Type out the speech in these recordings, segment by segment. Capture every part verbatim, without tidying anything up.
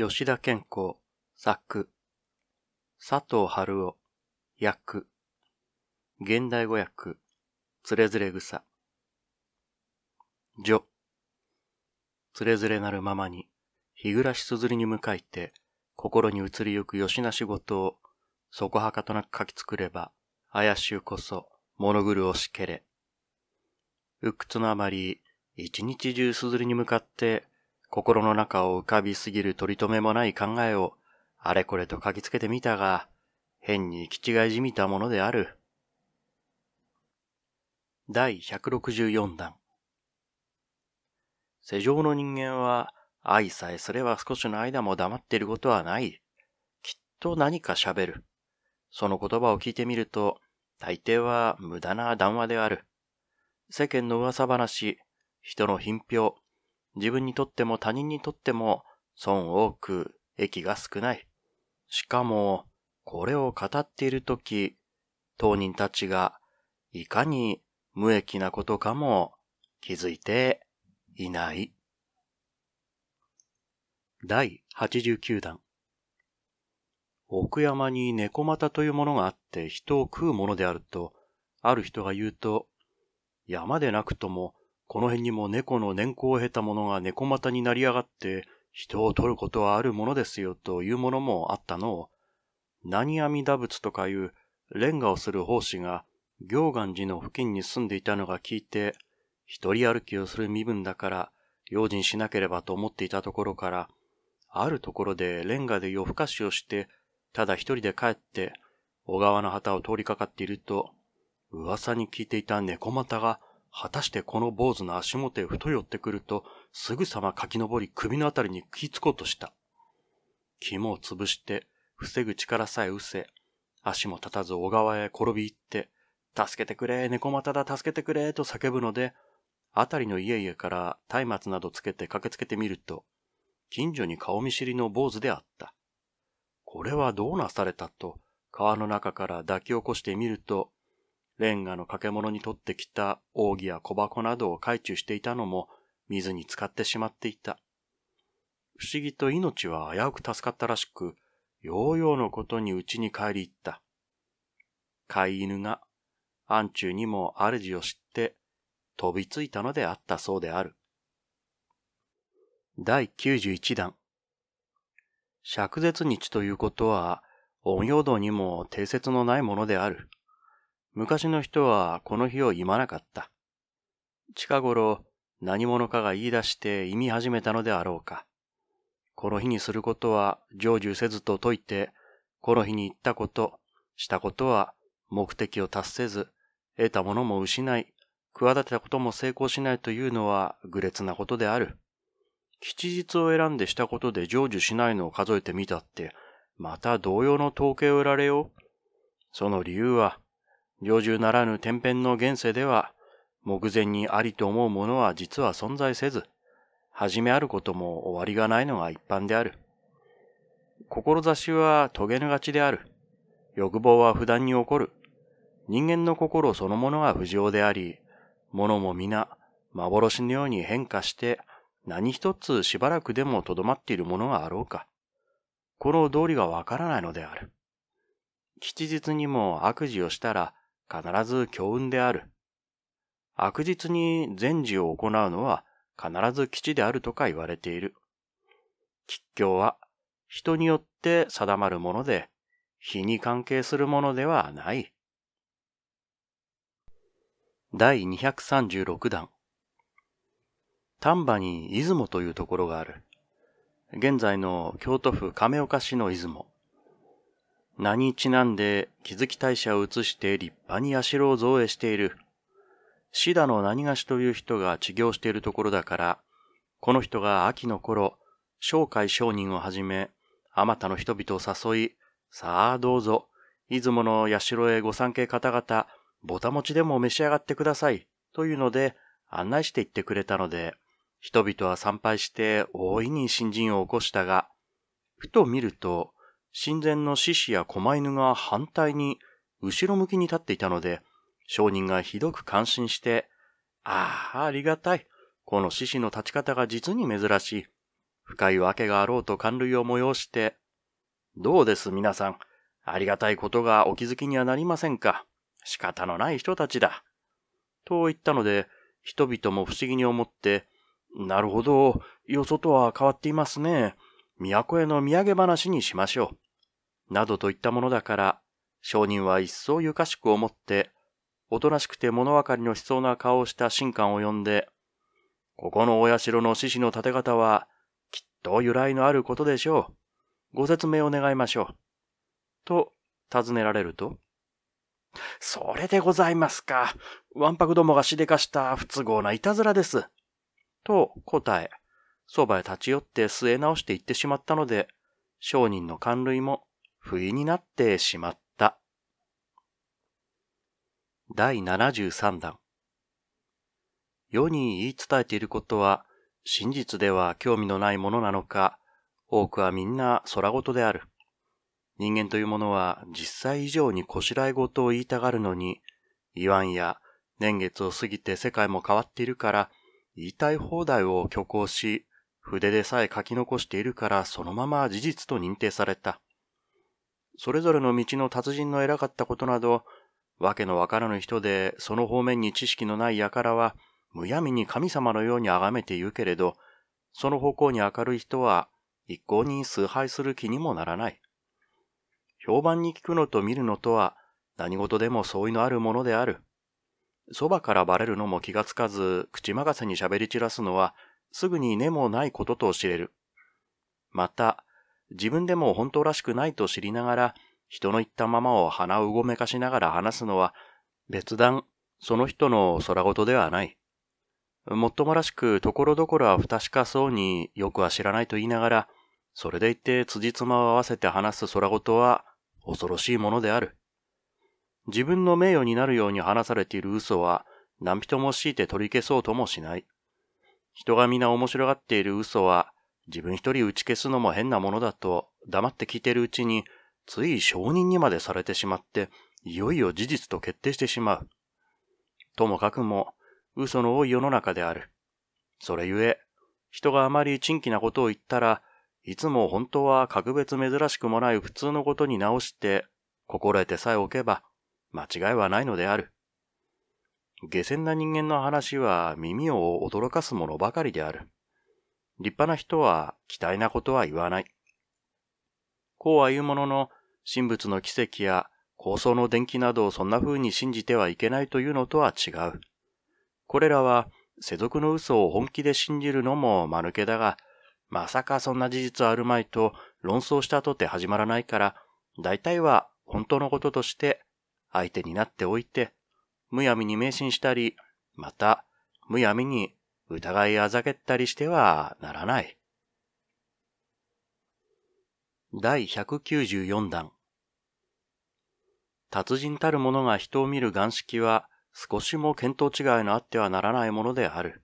吉田兼好作、佐藤春夫訳、現代語訳、つれづれ草。序。つれづれなるままに、日暮しすずりに向かいて、心に移りゆく吉な仕事を、そこはかとなく書き作れば、怪しゅうこそ、物狂おしけれ。鬱屈のあまり、一日中すずりに向かって、心の中を浮かびすぎる取り留めもない考えを、あれこれと書きつけてみたが、変に気違いじみたものである。だいひゃくろくじゅうよんだん。世上の人間は、愛さえすれば少しの間も黙っていることはない。きっと何か喋る。その言葉を聞いてみると、大抵は無駄な談話である。世間の噂話、人の品評、自分にとっても他人にとっても損多く益が少ない。しかも、これを語っているとき、当人たちがいかに無益なことかも気づいていない。だいはちじゅうきゅうだん。奥山に猫股というものがあって人を食うものであると、ある人が言うと、山でなくとも、この辺にも猫の年功を経たものが猫股になりやがって、人を取ることはあるものですよというものもあったのを、何阿弥陀仏とかいうレンガをする法師が、行願寺の付近に住んでいたのが聞いて、一人歩きをする身分だから、用心しなければと思っていたところから、あるところでレンガで夜更かしをして、ただ一人で帰って、小川の旗を通りかかっていると、噂に聞いていた猫股が、果たしてこの坊主の足元へふと寄ってくると、すぐさま駆き上り首のあたりに食いつこうとした。肝を潰して、防ぐ力さえ失せ、足も立たず小川へ転び入って、助けてくれ、猫股だ、助けてくれ、と叫ぶので、あたりの家々から松明などつけて駆けつけてみると、近所に顔見知りの坊主であった。これはどうなされたと、川の中から抱き起こしてみると、レンガの掛物に取ってきた扇や小箱などを懐中していたのも水に浸かってしまっていた。不思議と命は危うく助かったらしく、ようようのことに家に帰り行った。飼い犬が暗中にも主を知って飛びついたのであったそうである。だいきゅうじゅういちだん。釈絶日ということは、陰陽道にも定説のないものである。昔の人はこの日を忌まなかった。近頃何者かが言い出して忌み始めたのであろうか。この日にすることは成就せずと説いて、この日に言ったこと、したことは目的を達せず、得たものも失い、企てたことも成功しないというのは愚劣なことである。吉日を選んでしたことで成就しないのを数えてみたって、また同様の統計を得られよう。その理由は、常住ならぬ天変の現世では、目前にありと思うものは実は存在せず、始めあることも終わりがないのが一般である。志は遂げぬがちである。欲望は不断に起こる。人間の心そのものは不浄であり、物も皆幻のように変化して、何一つしばらくでもとどまっているものがあろうか。この道理がわからないのである。吉日にも悪事をしたら、必ず強運である。悪日に善事を行うのは必ず吉であるとか言われている。吉凶は人によって定まるもので、日に関係するものではない。だいにひゃくさんじゅうろくだん。丹波に出雲というところがある。現在の京都府亀岡市の出雲。名にちなんで、木月大社を移して立派に社を造営している。シダの何がしという人が治療しているところだから、この人が秋の頃、商会商人をはじめ、あまたの人々を誘い、さあどうぞ、出雲の社へご参詣方々、ぼたもちでも召し上がってください、というので案内していってくれたので、人々は参拝して大いに信心を起こしたが、ふと見ると、神前の獅子や狛犬が反対に後ろ向きに立っていたので、商人がひどく感心して、ああ、ありがたい。この獅子の立ち方が実に珍しい。深いわけがあろうと感類を催して、どうです皆さん、ありがたいことがお気づきにはなりませんか。仕方のない人たちだ。と言ったので、人々も不思議に思って、なるほど、よそとは変わっていますね。都への土産話にしましょう。などといったものだから、商人は一層ゆかしく思って、おとなしくて物分かりのしそうな顔をした神官を呼んで、ここのお社の獅子の立て方は、きっと由来のあることでしょう。ご説明を願いましょう。と、尋ねられると、それでございますか。わんぱくどもがしでかした不都合ないたずらです。と答え、そばへ立ち寄って据え直していってしまったので、商人の感類も不意になってしまった。だいななじゅうさんだん。世に言い伝えていることは、真実では興味のないものなのか、多くはみんな空言である。人間というものは実際以上にこしらえ事を言いたがるのに、言わんや年月を過ぎて世界も変わっているから、言いたい放題を虚構し、筆でさえ書き残しているからそのまま事実と認定された。それぞれの道の達人の偉かったことなど、わけのわからぬ人でその方面に知識のない輩は、むやみに神様のように崇めているけれど、その方向に明るい人は一向に崇拝する気にもならない。評判に聞くのと見るのとは何事でも相違のあるものである。そばからバレるのも気がつかず、口任せに喋り散らすのはすぐに根もないことと知れる。また、自分でも本当らしくないと知りながら、人の言ったままを鼻をうごめかしながら話すのは、別段その人の空言ではない。もっともらしく、ところどころは不確かそうによくは知らないと言いながら、それでいて辻褄を合わせて話す空言は恐ろしいものである。自分の名誉になるように話されている嘘は何人も強いて取り消そうともしない。人が皆面白がっている嘘は自分一人打ち消すのも変なものだと黙って聞いているうちに、つい証人にまでされてしまって、いよいよ事実と決定してしまう。ともかくも、嘘の多い世の中である。それゆえ、人があまり珍奇なことを言ったら、いつも本当は格別珍しくもない普通のことに直して、心得てさえおけば、間違いはないのである。下賤な人間の話は耳を驚かすものばかりである。立派な人は期待なことは言わない。こうは言うものの、神仏の奇跡や高層の伝記などをそんな風に信じてはいけないというのとは違う。これらは世俗の嘘を本気で信じるのも間抜けだが、まさかそんな事実あるまいと論争したとて始まらないから、大体は本当のこととして相手になっておいて、むやみに迷信したり、またむやみに疑いあざけったりしてはならない。だいひゃくきゅうじゅうよんだん。達人たる者が人を見る眼識は、少しも見当違いのあってはならないものである。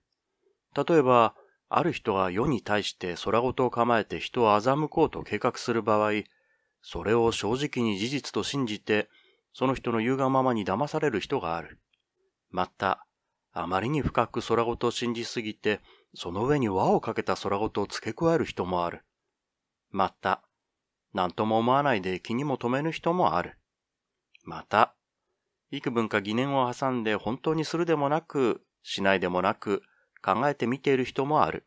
例えば、ある人が世に対して空言を構えて人を欺こうと計画する場合、それを正直に事実と信じて、その人の言うがままに騙される人がある。また、あまりに深く空言を信じすぎて、その上に輪をかけた空言を付け加える人もある。また、何とも思わないで気にも留めぬ人もある。また、幾分か疑念を挟んで本当にするでもなく、しないでもなく、考えて見ている人もある。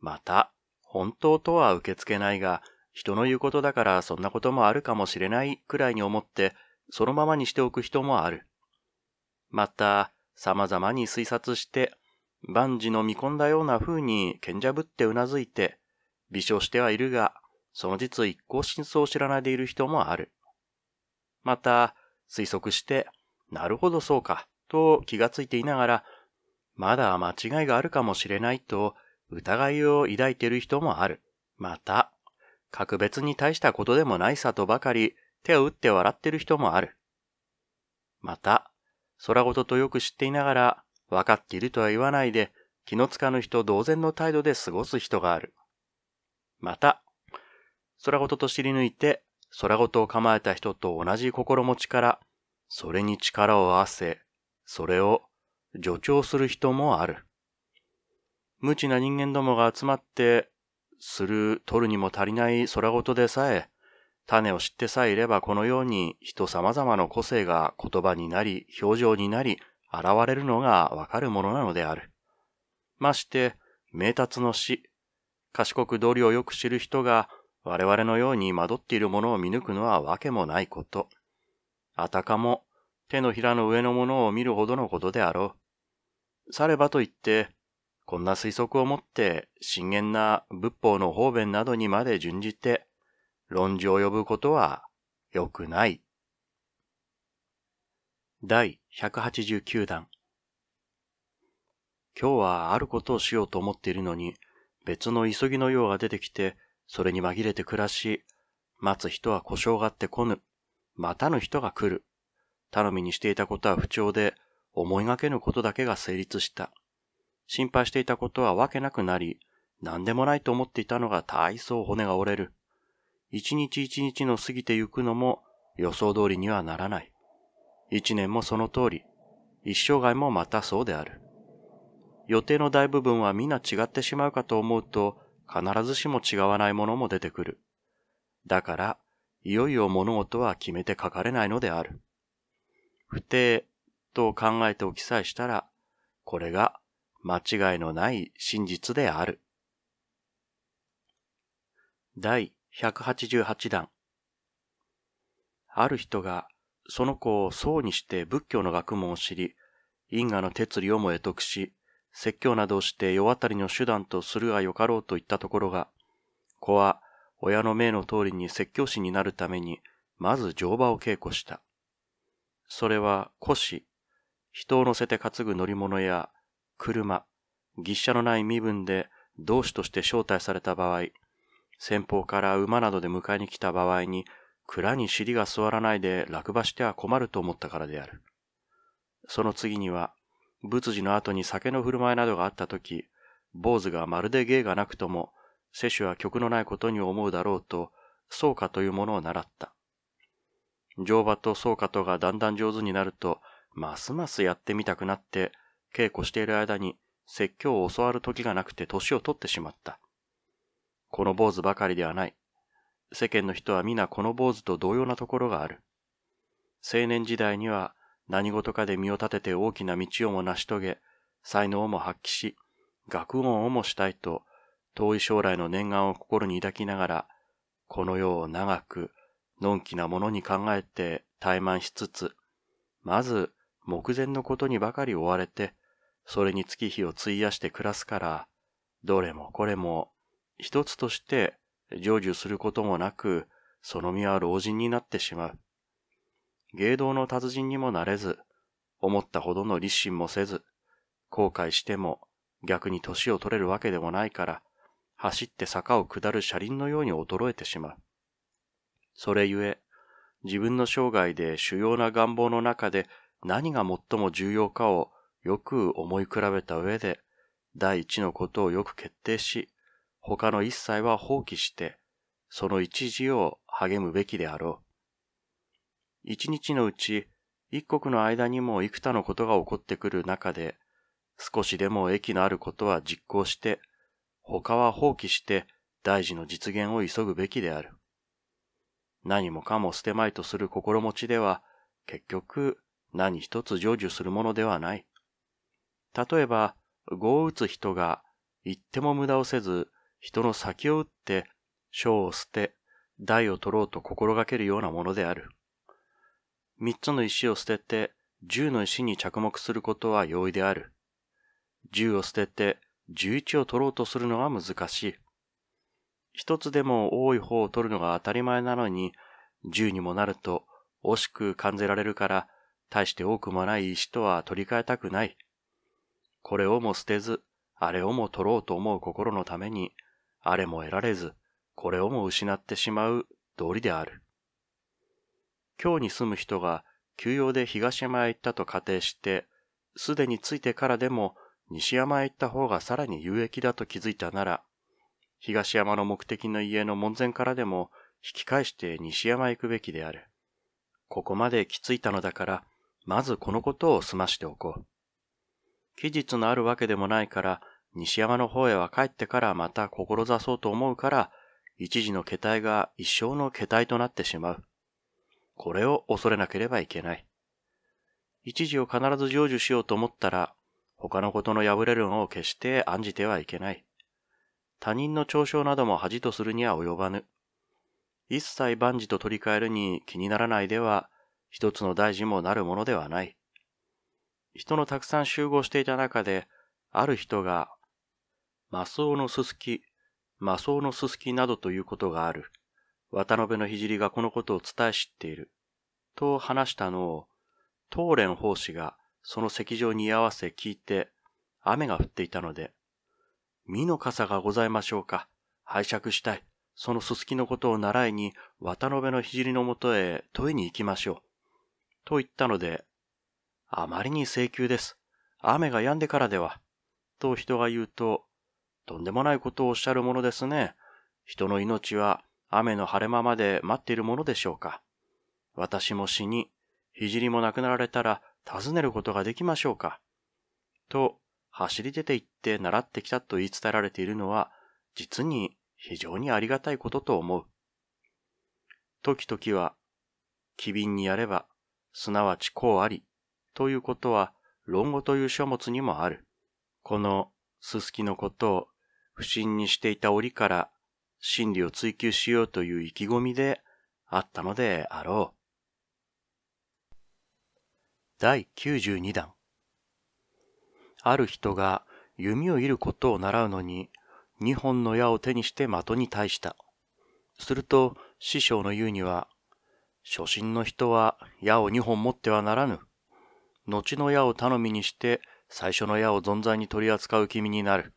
また、本当とは受け付けないが、人の言うことだからそんなこともあるかもしれないくらいに思って、そのままにしておく人もある。また、様々に推察して、万事の見込んだような風に賢者ぶってうなずいて、微笑してはいるが、その実一向真相を知らないでいる人もある。また、推測して、なるほどそうか、と気がついていながら、まだ間違いがあるかもしれないと疑いを抱いている人もある。また、格別に大したことでもないさとばかり手を打って笑っている人もある。また、空言とよく知っていながら、分かっているとは言わないで、気のつかぬ人同然の態度で過ごす人がある。また、空言と知り抜いて、空言を構えた人と同じ心持ちから、それに力を合わせ、それを助長する人もある。無知な人間どもが集まって、する取るにも足りない空言でさえ、種を知ってさえいればこのように人様々の個性が言葉になり、表情になり、現れるのがわかるものなのである。まして、明達の詩、賢く道理をよく知る人が我々のように惑っているものを見抜くのはわけもないこと。あたかも手のひらの上のものを見るほどのことであろう。さればといって、こんな推測をもって深遠な仏法の方便などにまで準じて、論じ及ぶことは良くない。だいひゃくはちじゅうきゅうだん。今日はあることをしようと思っているのに、別の急ぎの用が出てきて、それに紛れて暮らし、待つ人は故障があって来ぬ。待たぬ人が来る。頼みにしていたことは不調で、思いがけぬことだけが成立した。心配していたことはわけなくなり、何でもないと思っていたのが大層骨が折れる。一日一日の過ぎてゆくのも予想通りにはならない。一年もその通り、一生涯もまたそうである。予定の大部分は皆違ってしまうかと思うと、必ずしも違わないものも出てくる。だから、いよいよ物事は決めて書かれないのである。不定と考えておきさえしたら、これが間違いのない真実である。だいひゃくはちじゅうはちだん。ある人がその子を僧にして仏教の学問を知り、因果の哲理をも会得し、説教などをして世渡りの手段とするがよかろうといったところが、子は親の命の通りに説教師になるために、まず乗馬を稽古した。それは輿し、人を乗せて担ぐ乗り物や車、牛車のない身分で同士として招待された場合、先方から馬などで迎えに来た場合に、蔵に尻が座らないで落馬しては困ると思ったからである。その次には、仏事の後に酒の振る舞いなどがあったとき、坊主がまるで芸がなくとも、世主は曲のないことに思うだろうと、僧歌というものを習った。乗馬と僧歌とがだんだん上手になると、ますますやってみたくなって、稽古している間に説教を教わる時がなくて年を取ってしまった。この坊主ばかりではない。世間の人は皆この坊主と同様なところがある。青年時代には何事かで身を立てて大きな道をも成し遂げ、才能も発揮し、学問をもしたいと、遠い将来の念願を心に抱きながら、この世を長く、のんきなものに考えて怠慢しつつ、まず目前のことにばかり追われて、それに月日を費やして暮らすから、どれもこれも、一つとして成就することもなく、その身は老人になってしまう。芸道の達人にもなれず、思ったほどの立心もせず、後悔しても逆に年を取れるわけでもないから、走って坂を下る車輪のように衰えてしまう。それゆえ、自分の生涯で主要な願望の中で何が最も重要かをよく思い比べた上で、第一のことをよく決定し、他の一切は放棄して、その一時を励むべきであろう。一日のうち、一刻の間にも幾多のことが起こってくる中で、少しでも益のあることは実行して、他は放棄して大事の実現を急ぐべきである。何もかも捨てまいとする心持ちでは、結局何一つ成就するものではない。例えば、碁を打つ人が一手も無駄をせず、人の先を打って、小を捨て、大を取ろうと心がけるようなものである。三つの石を捨てて、十の石に着目することは容易である。十を捨てて、十一を取ろうとするのは難しい。一つでも多い方を取るのが当たり前なのに、十にもなると惜しく感じられるから、大して多くもない石とは取り替えたくない。これをも捨てず、あれをも取ろうと思う心のために、あれも得られず、これをも失ってしまう道理である。京に住む人が休養で東山へ行ったと仮定して、すでに着いてからでも西山へ行った方がさらに有益だと気づいたなら、東山の目的の家の門前からでも引き返して西山へ行くべきである。ここまで来ついたのだから、まずこのことを済ましておこう。期日のあるわけでもないから、西山の方へは帰ってからまた志そうと思うから、一時の気体が一生の気体となってしまう。これを恐れなければいけない。一時を必ず成就しようと思ったら、他のことの破れるのを決して案じてはいけない。他人の嘲笑なども恥とするには及ばぬ。一切万事と取り替えるに気にならないでは、一つの大事もなるものではない。人のたくさん集合していた中で、ある人が、マスオのすすき、マスオのすすきなどということがある。渡辺の聖がこのことを伝え知っている。と話したのを、東蓮法師がその席上に居合わせ聞いて、雨が降っていたので、身の傘がございましょうか。拝借したい。そのすすきのことを習いに、渡辺の聖のもとへ問いに行きましょう。と言ったので、あまりに請求です。雨が止んでからでは。と人が言うと、とんでもないことをおっしゃるものですね。人の命は雨の晴れ間まで待っているものでしょうか。私も死に、聖も亡くなられたら尋ねることができましょうか。と、走り出て行って習ってきたと言い伝えられているのは、実に非常にありがたいことと思う。時々は、機敏にやれば、すなわちこうあり、ということは、論語という書物にもある。この、すすきのことを、不審にしていた折から、真理を追求しようという意気込みであったのであろう。だいきゅうじゅうにだん。ある人が弓を射ることを習うのに、二本の矢を手にして的に対した。すると、師匠の言うには、初心の人は矢を二本持ってはならぬ。後の矢を頼みにして、最初の矢を存在に取り扱う君になる。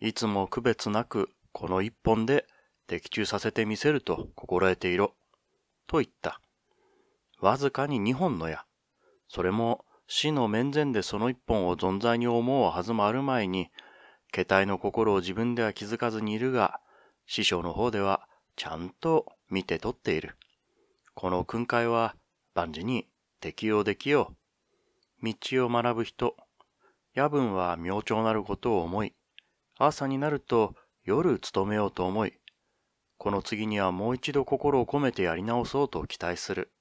いつも区別なく、この一本で的中させてみせると心得ていろ。と言った。わずかに二本の矢。それも死の面前でその一本を存在に思うはずもある前に、気体の心を自分では気づかずにいるが、師匠の方ではちゃんと見て取っている。この訓戒は万事に適用できよう。道を学ぶ人。夜分は明朝なることを思い、朝になると夜勤めようと思い、この次にはもう一度心を込めてやり直そうと期待する。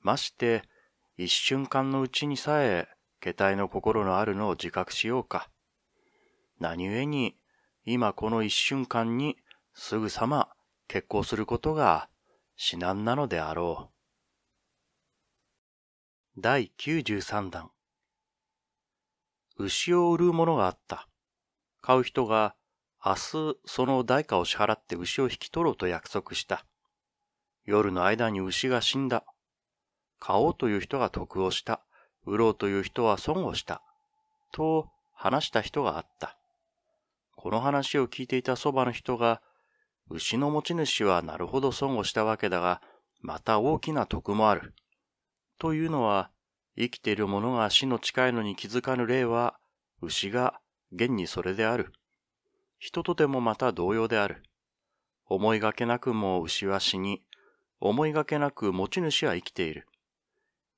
まして、一瞬間のうちにさえ、気体の心のあるのを自覚しようか。何故に、今この一瞬間にすぐさま決行することが至難なのであろう。だいきゅうじゅうさんだん。牛を売るものがあった。買う人が明日その代価を支払って牛を引き取ろうと約束した。夜の間に牛が死んだ。買おうという人が得をした。売ろうという人は損をした。と話した人があった。この話を聞いていたそばの人が、牛の持ち主はなるほど損をしたわけだが、また大きな得もある。というのは、生きている者が死の近いのに気づかぬ例は、牛が現にそれである。人とてもまた同様である。思いがけなくも牛は死に、思いがけなく持ち主は生きている。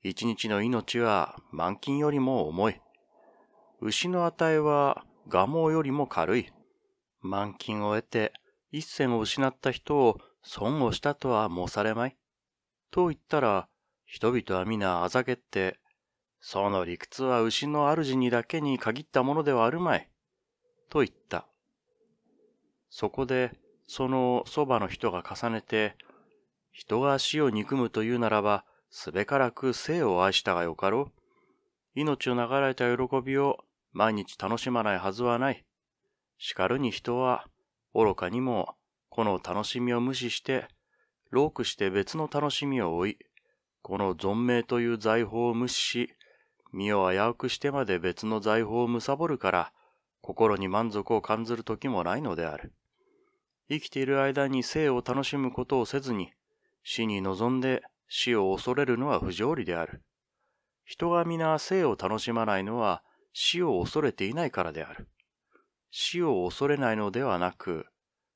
一日の命は満金よりも重い。牛の値は蒲生よりも軽い。満金を得て一銭を失った人を損をしたとは申されまい。と言ったら、人々は皆あざけって、その理屈は牛の主にだけに限ったものではあるまい。と言った。そこで、そのそばの人が重ねて、人が死を憎むというならば、すべからく生を愛したがよかろう。命を流れた喜びを毎日楽しまないはずはない。しかるに人は、愚かにも、この楽しみを無視して、労苦して別の楽しみを追い、この存命という財宝を無視し、身を危うくしてまで別の財宝を貪るから、心に満足を感ずる時もないのである。生きている間に生を楽しむことをせずに、死に臨んで死を恐れるのは不条理である。人が皆生を楽しまないのは死を恐れていないからである。死を恐れないのではなく、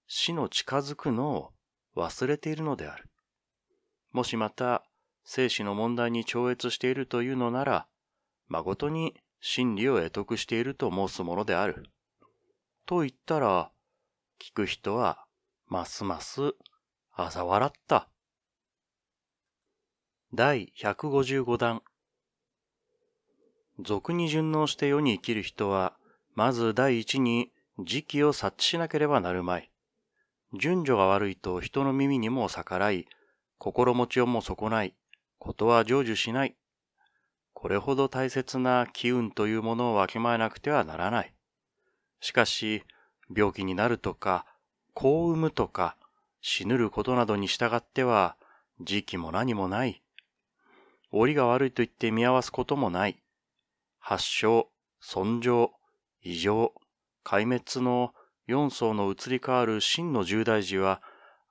死の近づくのを忘れているのである。もしまた、生死の問題に超越しているというのなら、まことに真理を会得していると申すものである。と言ったら、聞く人はますます嘲笑った。だいひゃくごじゅうごだん。俗に順応して世に生きる人は、まず第一に時期を察知しなければなるまい。順序が悪いと人の耳にも逆らい、心持ちをも損ない、ことは成就しない。これほど大切な機運というものをわきまえなくてはならない。しかし、病気になるとか、子を産むとか、死ぬることなどに従っては、時期も何もない。折が悪いと言って見合わすこともない。発症、損傷、異常、壊滅のよん層の移り変わる真の重大時は、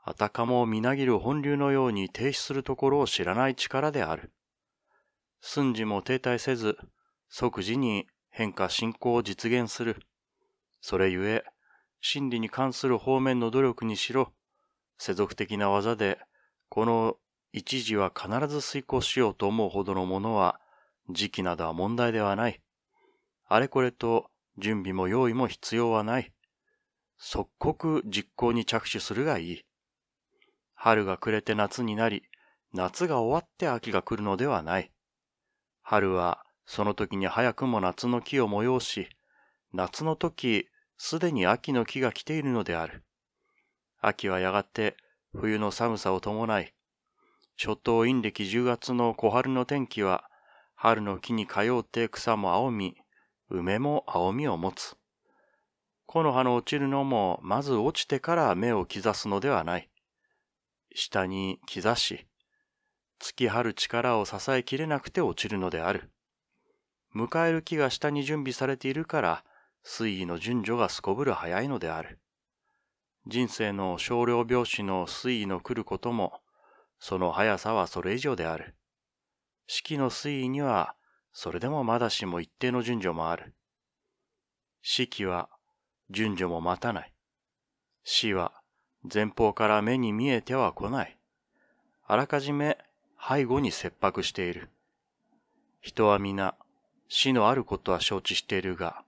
あたかもみなぎる本流のように停止するところを知らない力である。寸時も停滞せず、即時に変化進行を実現する。それゆえ、真理に関する方面の努力にしろ、世俗的な技で、この一時は必ず遂行しようと思うほどのものは、時期などは問題ではない。あれこれと準備も用意も必要はない。即刻実行に着手するがいい。春が暮れて夏になり、夏が終わって秋が来るのではない。春はその時に早くも夏の木を催し、夏の時すでに秋の木が来ているのである。秋はやがて冬の寒さを伴い、初冬陰暦じゅうがつの小春の天気は、春の木に通うて草も青み、梅も青みを持つ。木の葉の落ちるのも、まず落ちてから芽を刻すのではない。下に刻し、突き張る力を支えきれなくて落ちるのである。迎える木が下に準備されているから、水位の順序がすこぶる早いのである。人生の少量拍子の水位の来ることも、その速さはそれ以上である。四季の推移には、それでもまだしも一定の順序もある。四季は、順序も待たない。死は、前方から目に見えては来ない。あらかじめ、背後に切迫している。人は皆、死のあることは承知しているが、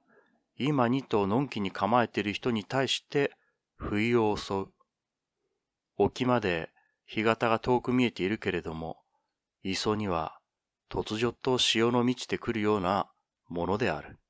今にとのんきに構えている人に対して、不意を襲う。沖まで、干潟が遠く見えているけれども、磯には、突如と潮の満ちてくるようなものである。